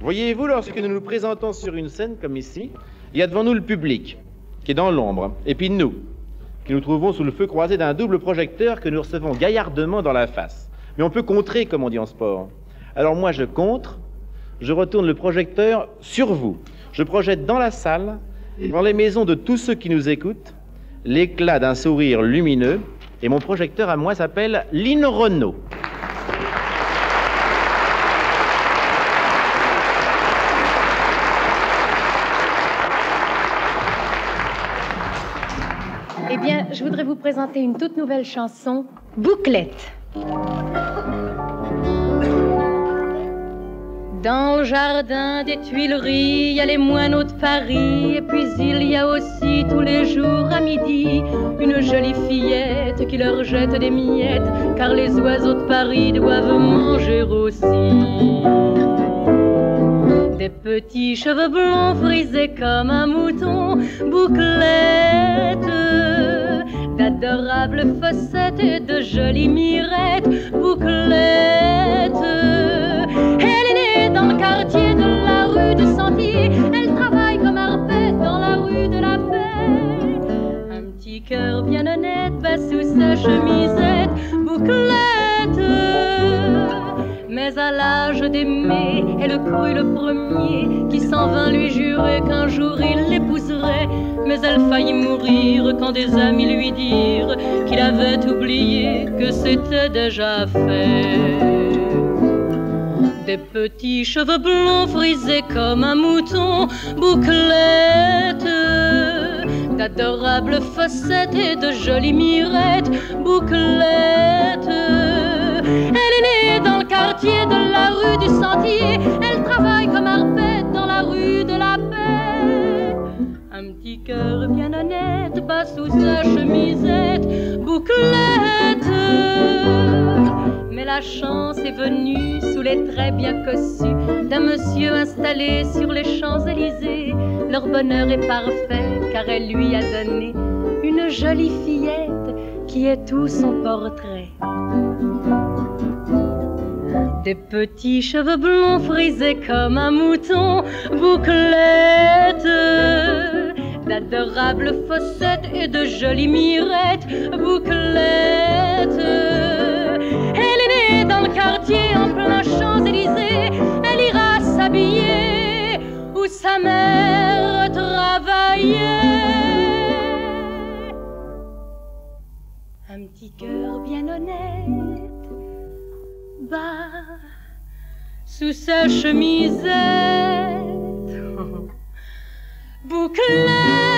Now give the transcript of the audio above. Voyez-vous, lorsque nous nous présentons sur une scène comme ici, il y a devant nous le public, qui est dans l'ombre, et puis nous, qui nous trouvons sous le feu croisé d'un double projecteur que nous recevons gaillardement dans la face. Mais on peut contrer, comme on dit en sport. Alors moi, je contre, je retourne le projecteur sur vous. Je projette dans la salle, dans les maisons de tous ceux qui nous écoutent, l'éclat d'un sourire lumineux, et mon projecteur à moi s'appelle Line Renaud. Eh bien, je voudrais vous présenter une toute nouvelle chanson, Bouclette. Dans le jardin des Tuileries, il y a les moineaux de Paris. Et puis il y a aussi tous les jours à midi une jolie fillette qui leur jette des miettes, car les oiseaux de Paris doivent manger aussi. Des petits cheveux blonds frisés comme un mouton, Bouclette, d'adorables fossettes et de jolies mirettes, Bouclette. Dans le quartier de la rue du Sentier, elle travaille comme arpète dans la rue de la Paix. Un petit cœur bien honnête bas sous sa chemisette, Bouclette. Mais à l'âge d'aimer, elle crut le premier qui s'en vint lui jurer qu'un jour il l'épouserait. Mais elle faillit mourir quand des amis lui dirent qu'il avait oublié que c'était déjà fait. Des petits cheveux blonds frisés comme un mouton, Bouclette, d'adorables fossettes et de jolies mirettes, Bouclette. Elle est née dans le quartier de la rue du Sentier, elle travaille comme arpète dans la rue de la Paix. Un petit cœur bien honnête bas sous sa chemisette, Bouclette. Mais la chance est venue sous les traits bien cossus d'un monsieur installé sur les Champs-Élysées. Leur bonheur est parfait car elle lui a donné une jolie fillette qui est tout son portrait. Des petits cheveux blonds frisés comme un mouton, Bouclette, d'adorables fossettes et de jolies mirettes, Bouclette. Elle est née dans le quartier en plein Champs-Élysées, elle ira s'habiller où sa mère travaillait. Un petit cœur bien honnête bas sous sa chemisette, Bouclette.